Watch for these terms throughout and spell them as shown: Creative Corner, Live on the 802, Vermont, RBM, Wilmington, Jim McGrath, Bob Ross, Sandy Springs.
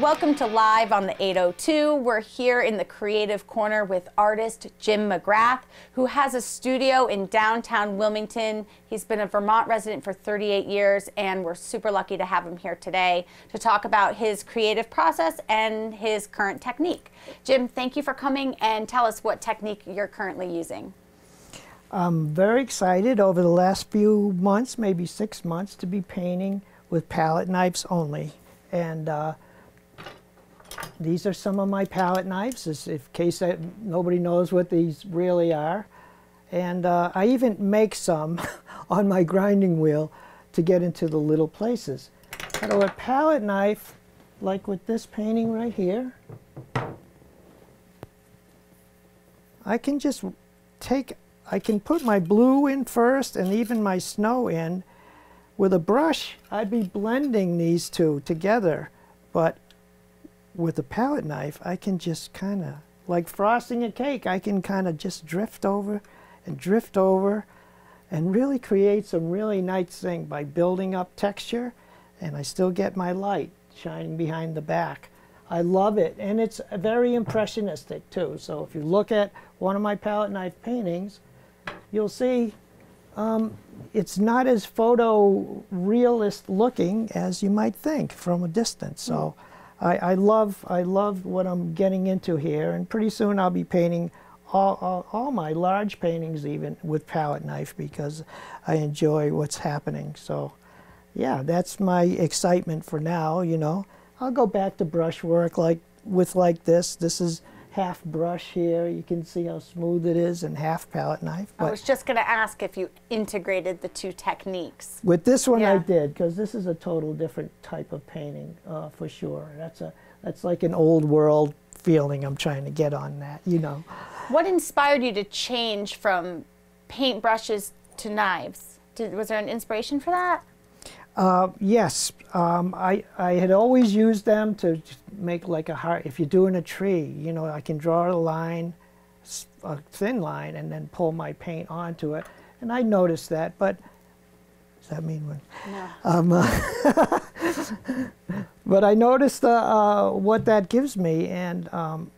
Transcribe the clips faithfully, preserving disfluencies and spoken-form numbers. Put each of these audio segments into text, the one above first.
Welcome to Live on the eight oh two. We're here in the Creative Corner with artist Jim McGrath, who has a studio in downtown Wilmington. He's been a Vermont resident for thirty-eight years, and we're super lucky to have him here today to talk about his creative process and his current technique. Jim, thank you for coming, and tell us what technique you're currently using. I'm very excited over the last few months, maybe six months, to be painting with palette knives only. And uh, These are some of my palette knives, in case I, nobody knows what these really are. And uh, I even make some on my grinding wheel to get into the little places. So a palette knife, like with this painting right here, I can just take, I can put my blue in first and even my snow in. With a brush, I'd be blending these two together, but with a palette knife, I can just kind of, like frosting a cake, I can kind of just drift over and drift over and really create some really nice thing by building up texture, and I still get my light shining behind the back. I love it, and it's very impressionistic too. So if you look at one of my palette knife paintings, you'll see um, it's not as photorealist looking as you might think from a distance. So. Mm. I, I love I love what I'm getting into here, and pretty soon I'll be painting all, all, all my large paintings even with palette knife, because I enjoy what's happening. So yeah, that's my excitement for now, you know. I'll go back to brush work like with like this. This is half brush here. You can see how smooth it is, and half palette knife. But I was just going to ask if you integrated the two techniques. With this one, yeah. I did, because this is a total different type of painting, uh, for sure. That's a that's like an old world feeling I'm trying to get on that, you know. What inspired you to change from paint brushes to knives? Did, was there an inspiration for that? Uh, yes, um, I, I had always used them to make like a heart. If you're doing a tree, you know, I can draw a line, a thin line, and then pull my paint onto it. And I noticed that, but does that mean when? No. Um, uh, but I noticed the, uh, what that gives me, and um,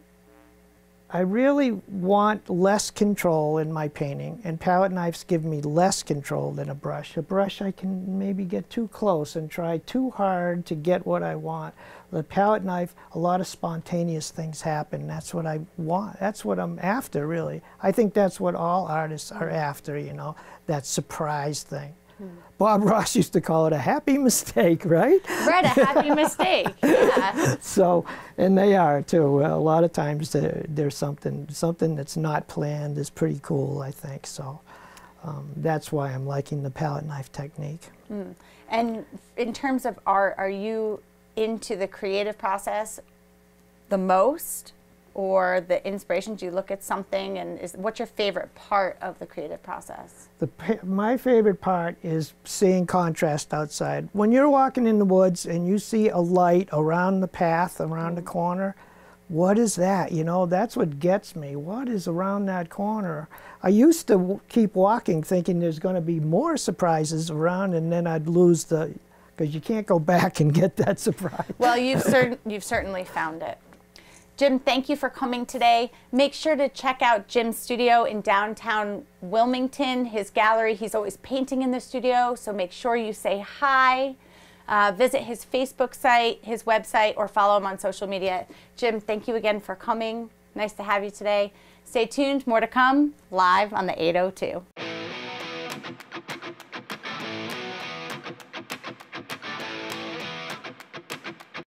I really want less control in my painting, and palette knives give me less control than a brush. A brush, I can maybe get too close and try too hard to get what I want. The palette knife, a lot of spontaneous things happen. That's what I want. That's what I'm after, really. I think that's what all artists are after, you know, that surprise thing. Bob Ross used to call it a happy mistake, right? Right, a happy mistake, yeah. So, and they are too. A lot of times there, there's something something that's not planned is pretty cool, I think. So um, that's why I'm liking the palette knife technique. Mm. And in terms of art, are you into the creative process the most, or the inspiration? Do you look at something, and is, what's your favorite part of the creative process? The, my favorite part is seeing contrast outside. When you're walking in the woods and you see a light around the path, around the corner, what is that? You know, that's what gets me. What is around that corner? I used to w keep walking thinking there's going to be more surprises around, and then I'd lose the, because you can't go back and get that surprise. Well, you've, cer you've certainly found it. Jim, thank you for coming today. Make sure to check out Jim's studio in downtown Wilmington, his gallery. He's always painting in the studio, so make sure you say hi. Uh, visit his Facebook site, his website, or follow him on social media. Jim, thank you again for coming. Nice to have you today. Stay tuned, more to come, live on the eight oh two.